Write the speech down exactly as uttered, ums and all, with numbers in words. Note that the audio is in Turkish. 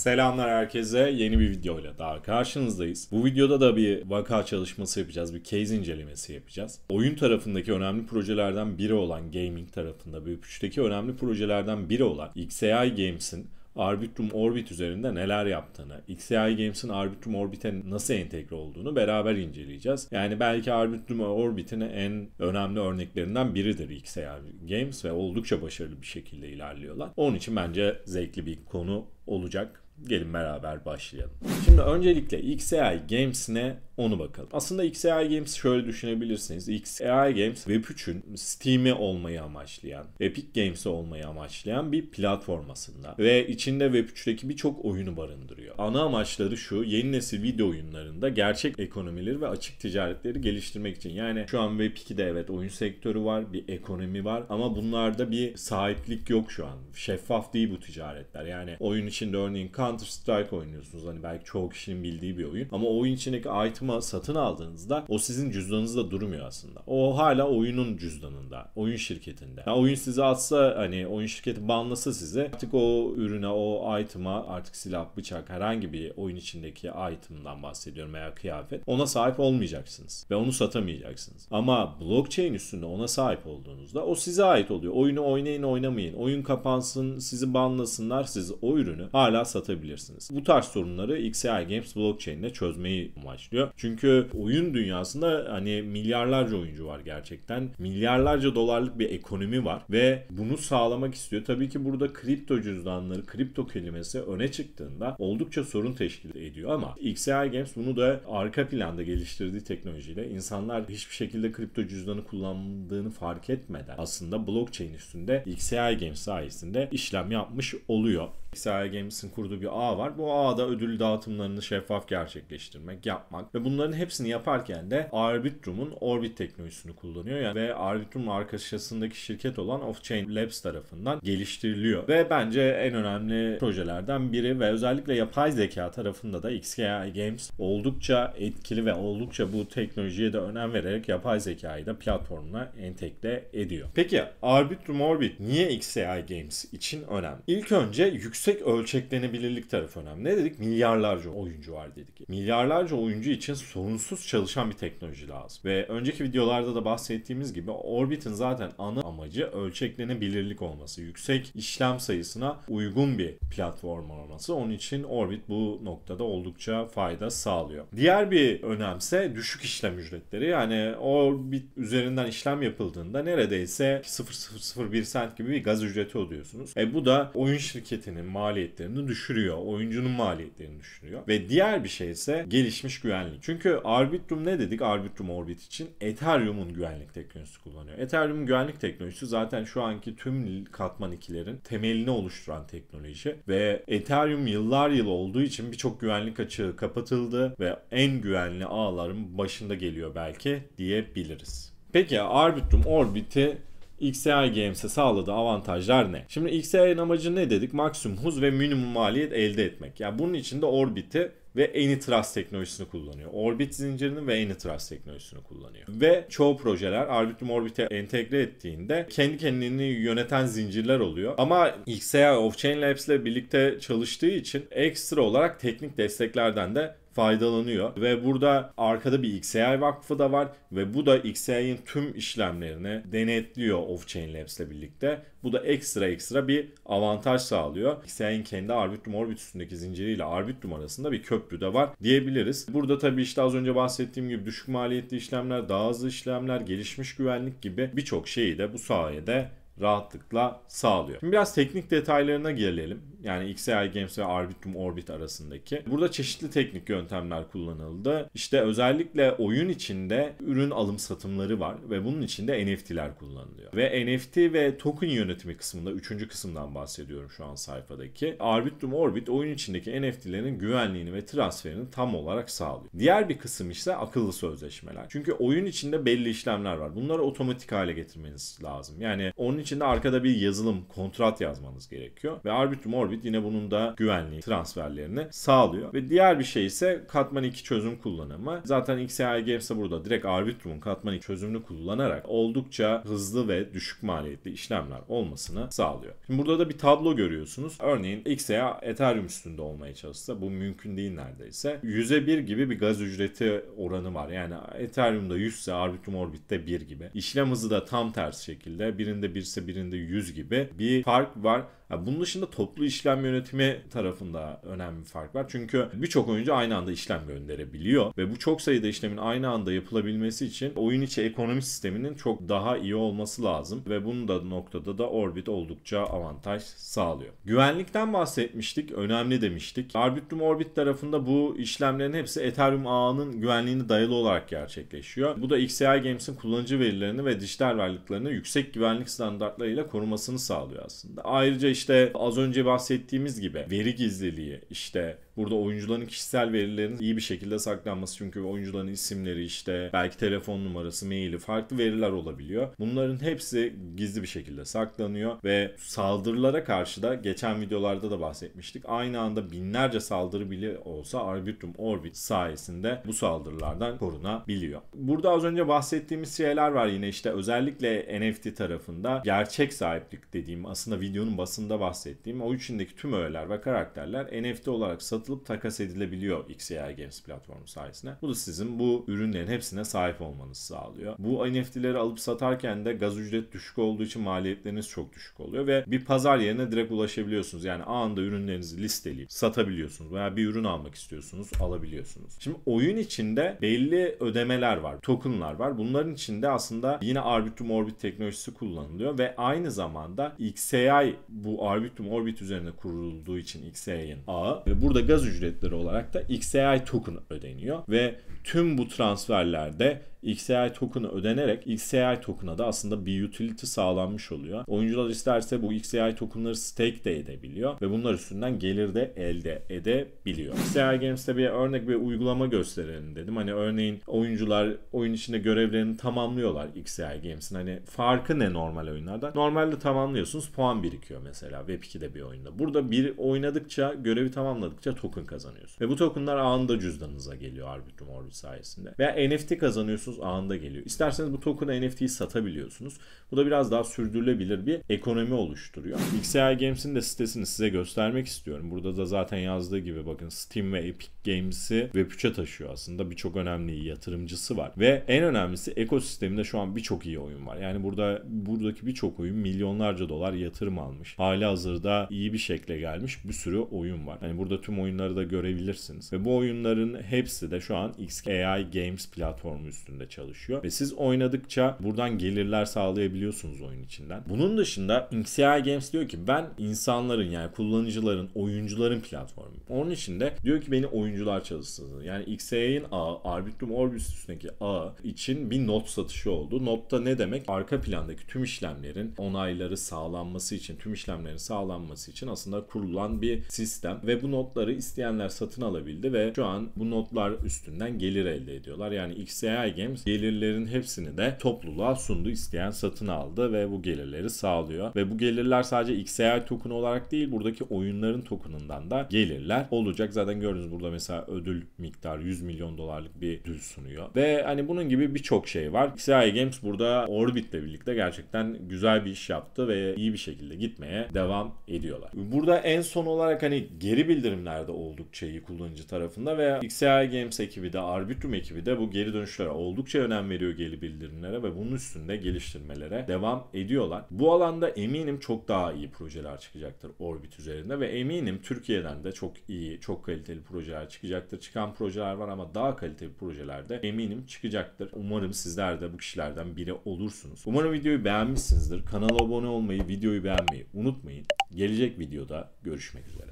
Selamlar herkese, yeni bir videoyla daha karşınızdayız. Bu videoda da bir vaka çalışması yapacağız, bir case incelemesi yapacağız. Oyun tarafındaki önemli projelerden biri olan gaming tarafında, büyük üçteki önemli projelerden biri olan X A I Games'in Arbitrum Orbit üzerinde neler yaptığını, X A I Games'in Arbitrum Orbit'e nasıl entegre olduğunu beraber inceleyeceğiz. Yani belki Arbitrum Orbit'in en önemli örneklerinden biridir X A I Games ve oldukça başarılı bir şekilde ilerliyorlar. Onun için bence zevkli bir konu olacak. Gelin beraber başlayalım. Şimdi öncelikle X A I Games ne? Onu bakalım. Aslında X A I Games şöyle düşünebilirsiniz. X A I Games Web üçün Steam'i olmayı amaçlayan, Epic Games'i olmayı amaçlayan bir platform aslında. Ve içinde Web üçteki birçok oyunu barındırıyor. Ana amaçları şu: yeni nesil video oyunlarında gerçek ekonomileri ve açık ticaretleri geliştirmek için. Yani şu an Web ikide evet oyun sektörü var, bir ekonomi var ama bunlarda bir sahiplik yok şu an. Şeffaf değil bu ticaretler. Yani oyun içinde örneğin Counter Strike oynuyorsunuz. Hani belki çoğu kişinin bildiği bir oyun. Ama oyun içindeki item satın aldığınızda o sizin cüzdanınızda durmuyor aslında. O hala oyunun cüzdanında, oyun şirketinde. Yani oyun size atsa, hani oyun şirketi banlasa size, artık o ürüne, o item'a, artık silah, bıçak, herhangi bir oyun içindeki item'dan bahsediyorum veya kıyafet, ona sahip olmayacaksınız ve onu satamayacaksınız. Ama blockchain üstünde ona sahip olduğunuzda o size ait oluyor. Oyunu oynayın, oynamayın. Oyun kapansın, sizi banlasınlar, siz o ürünü hala satabilirsiniz. Bu tarz sorunları X A I Games blockchain'de çözmeyi amaçlıyor. Çünkü oyun dünyasında hani milyarlarca oyuncu var gerçekten. Milyarlarca dolarlık bir ekonomi var ve bunu sağlamak istiyor. Tabii ki burada kripto cüzdanları, kripto kelimesi öne çıktığında oldukça sorun teşkil ediyor ama X A I Games bunu da arka planda geliştirdiği teknolojiyle insanlar hiçbir şekilde kripto cüzdanı kullandığını fark etmeden aslında blockchain üstünde X A I Games sayesinde işlem yapmış oluyor. X A I Games'in kurduğu bir ağ var. Bu ağda ödül dağıtımlarını şeffaf gerçekleştirmek, yapmak ve bunların hepsini yaparken de Arbitrum'un Orbit teknolojisini kullanıyor. Yani ve Arbitrum arkadaşındaki şirket olan Offchain Labs tarafından geliştiriliyor. Ve bence en önemli projelerden biri ve özellikle yapay zeka tarafında da X A I Games oldukça etkili ve oldukça bu teknolojiye de önem vererek yapay zekayı da platformuna entegre ediyor. Peki Arbitrum Orbit niye X A I Games için önemli? İlk önce yüksek Yüksek ölçeklenebilirlik tarafı önemli. Ne dedik? Milyarlarca oyuncu var dedik. Milyarlarca oyuncu için sorunsuz çalışan bir teknoloji lazım. Ve önceki videolarda da bahsettiğimiz gibi Orbit'in zaten ana amacı ölçeklenebilirlik olması. Yüksek işlem sayısına uygun bir platform olması. Onun için Orbit bu noktada oldukça fayda sağlıyor. Diğer bir önemse düşük işlem ücretleri. Yani Orbit üzerinden işlem yapıldığında neredeyse sıfır nokta sıfır sıfır bir sent gibi bir gaz ücreti ödüyorsunuz. E bu da oyun şirketinin maliyetlerini düşürüyor. Oyuncunun maliyetlerini düşürüyor. Ve diğer bir şey ise gelişmiş güvenlik. Çünkü Arbitrum ne dedik? Arbitrum Orbit için Ethereum'un güvenlik teknolojisi kullanıyor. Ethereum'un güvenlik teknolojisi zaten şu anki tüm katman ikilerin temelini oluşturan teknoloji ve Ethereum yıllar yılı olduğu için birçok güvenlik açığı kapatıldı ve en güvenli ağların başında geliyor belki diyebiliriz. Peki Arbitrum Orbit'i X A I Games'e sağladığı avantajlar ne? Şimdi X A I'nin amacı ne dedik? Maksimum hız ve minimum maliyet elde etmek. Yani bunun için de Orbit'i ve AnyTrust teknolojisini kullanıyor. Orbit zincirinin ve AnyTrust teknolojisini kullanıyor. Ve çoğu projeler Arbitrum Orbit'e entegre ettiğinde kendi kendini yöneten zincirler oluyor. Ama X A I Offchain Labs ile birlikte çalıştığı için ekstra olarak teknik desteklerden de faydalanıyor ve burada arkada bir X A I vakfı da var ve bu da X A I'nin tüm işlemlerini denetliyor Offchain Labs ile birlikte. Bu da ekstra ekstra bir avantaj sağlıyor. X A I'nin kendi Arbitrum Orbit üstündeki zinciriyle Arbitrum arasında bir köprü de var diyebiliriz. Burada tabii işte az önce bahsettiğim gibi düşük maliyetli işlemler, daha hızlı işlemler, gelişmiş güvenlik gibi birçok şeyi de bu sayede rahatlıkla sağlıyor. Şimdi biraz teknik detaylarına gelelim. Yani X A I Games ve Arbitrum Orbit arasındaki. Burada çeşitli teknik yöntemler kullanıldı. İşte özellikle oyun içinde ürün alım satımları var ve bunun içinde N F T'ler kullanılıyor. Ve N F T ve token yönetimi kısmında, üçüncü kısımdan bahsediyorum şu an sayfadaki. Arbitrum Orbit oyun içindeki N F T'lerin güvenliğini ve transferini tam olarak sağlıyor. Diğer bir kısım ise akıllı sözleşmeler. Çünkü oyun içinde belli işlemler var. Bunları otomatik hale getirmeniz lazım. Yani onun için için de arkada bir yazılım, kontrat yazmanız gerekiyor. Ve Arbitrum Orbit yine bunun da güvenliği, transferlerini sağlıyor. Ve diğer bir şey ise Katman iki çözüm kullanımı. Zaten X A I Games de burada direkt Arbitrum'un Katman iki çözümünü kullanarak oldukça hızlı ve düşük maliyetli işlemler olmasını sağlıyor. Şimdi burada da bir tablo görüyorsunuz. Örneğin X A I Ethereum üstünde olmaya çalışsa, bu mümkün değil neredeyse. yüze bir gibi bir gaz ücreti oranı var. Yani Ethereum'da yüz ise Arbitrum Orbit'te bir gibi. İşlem hızı da tam tersi şekilde. Birinde bir ise birinde yüz gibi bir fark var. Bunun dışında toplu işlem yönetimi tarafında önemli bir fark var. Çünkü birçok oyuncu aynı anda işlem gönderebiliyor ve bu çok sayıda işlemin aynı anda yapılabilmesi için oyun içi ekonomi sisteminin çok daha iyi olması lazım ve bunun da noktada da Orbit oldukça avantaj sağlıyor. Güvenlikten bahsetmiştik, önemli demiştik. Arbitrum Orbit tarafında bu işlemlerin hepsi Ethereum ağının güvenliğine dayalı olarak gerçekleşiyor. Bu da X A I Games'in kullanıcı verilerini ve dijital varlıklarını yüksek güvenlik standartlarıyla korumasını sağlıyor aslında. Ayrıca işte İşte az önce bahsettiğimiz gibi veri gizliliği, işte burada oyuncuların kişisel verilerinin iyi bir şekilde saklanması, çünkü oyuncuların isimleri, işte belki telefon numarası, maili, farklı veriler olabiliyor. Bunların hepsi gizli bir şekilde saklanıyor ve saldırılara karşı da geçen videolarda da bahsetmiştik. Aynı anda binlerce saldırı bile olsa Arbitrum Orbit sayesinde bu saldırılardan korunabiliyor. Burada az önce bahsettiğimiz şeyler var yine, işte özellikle N F T tarafında gerçek sahiplik dediğim, aslında videonun basında bahsettiğim o içindeki tüm öğeler ve karakterler N F T olarak satılıp takas edilebiliyor X A I Games platformu sayesinde. Bu da sizin bu ürünlerin hepsine sahip olmanızı sağlıyor. Bu N F T'leri alıp satarken de gaz ücret düşük olduğu için maliyetleriniz çok düşük oluyor ve bir pazar yerine direkt ulaşabiliyorsunuz. Yani anında ürünlerinizi listeleyip satabiliyorsunuz veya bir ürün almak istiyorsunuz, alabiliyorsunuz. Şimdi oyun içinde belli ödemeler var, tokenlar var. Bunların içinde aslında yine Arbitrum Orbit teknolojisi kullanılıyor ve aynı zamanda X A I, bu Arbitrum Orbit üzerine kurulduğu için X A I'nin ağı ve burada gaz ücretleri olarak da X A I token ödeniyor ve tüm bu transferlerde X A I token'ı ödenerek X A I token'a da aslında bir utility sağlanmış oluyor. Oyuncular isterse bu X A I token'ları stake de edebiliyor ve bunlar üstünden gelir de elde edebiliyor. X A I Games'te bir örnek bir uygulama gösterelim dedim. Hani örneğin oyuncular oyun içinde görevlerini tamamlıyorlar X A I Games'in. Hani farkı ne normal oyunlardan? Normalde tamamlıyorsunuz, puan birikiyor mesela Web iki'de bir oyunda. Burada bir oynadıkça, görevi tamamladıkça token kazanıyorsun. Ve bu token'lar anında cüzdanınıza geliyor Arbitrum Orbit sayesinde. Veya N F T kazanıyorsunuz, anında geliyor. İsterseniz bu token'a N F T'yi satabiliyorsunuz. Bu da biraz daha sürdürülebilir bir ekonomi oluşturuyor. X A I Games'in de sitesini size göstermek istiyorum. Burada da zaten yazdığı gibi bakın, Steam ve Epic Games'i Web üç'e taşıyor aslında. Birçok önemli yatırımcısı var. Ve en önemlisi ekosisteminde şu an birçok iyi oyun var. Yani burada buradaki birçok oyun milyonlarca dolar yatırım almış. Hali hazırda iyi bir şekle gelmiş bir sürü oyun var. Yani burada tüm oyunları da görebilirsiniz. Ve bu oyunların hepsi de şu an X A I Games platformu üstünde çalışıyor ve siz oynadıkça buradan gelirler sağlayabiliyorsunuz oyun içinden. Bunun dışında X A I Games diyor ki ben insanların, yani kullanıcıların, oyuncuların platformu. Onun için de diyor ki beni oyuncular çalıştırsın. Yani X A I'nin ağı, Arbitrum Orbit üstündeki ağı için bir not satışı oldu. Notta ne demek? Arka plandaki tüm işlemlerin onayları sağlanması için, tüm işlemlerin sağlanması için aslında kurulan bir sistem ve bu notları isteyenler satın alabildi ve şu an bu notlar üstünden gelir elde ediyorlar. Yani X A I Games gelirlerin hepsini de topluluğa sundu. İsteyen satın aldı ve bu gelirleri sağlıyor. Ve bu gelirler sadece X A I token olarak değil, buradaki oyunların tokenından da gelirler olacak. Zaten gördünüz burada mesela ödül miktarı yüz milyon dolarlık bir ödül sunuyor. Ve hani bunun gibi birçok şey var. X A I Games burada Orbit'le birlikte gerçekten güzel bir iş yaptı ve iyi bir şekilde gitmeye devam ediyorlar. Burada en son olarak hani geri bildirimlerde oldukça iyi kullanıcı tarafında ve X A I Games ekibi de Arbitrum ekibi de bu geri dönüşlere oldukça oldukça önem veriyor, geri bildirimlere ve bunun üstünde geliştirmelere devam ediyorlar. Bu alanda eminim çok daha iyi projeler çıkacaktır Orbit üzerinde ve eminim Türkiye'den de çok iyi, çok kaliteli projeler çıkacaktır. Çıkan projeler var ama daha kaliteli projeler de eminim çıkacaktır. Umarım sizler de bu kişilerden biri olursunuz. Umarım videoyu beğenmişsinizdir. Kanala abone olmayı, videoyu beğenmeyi unutmayın. Gelecek videoda görüşmek üzere.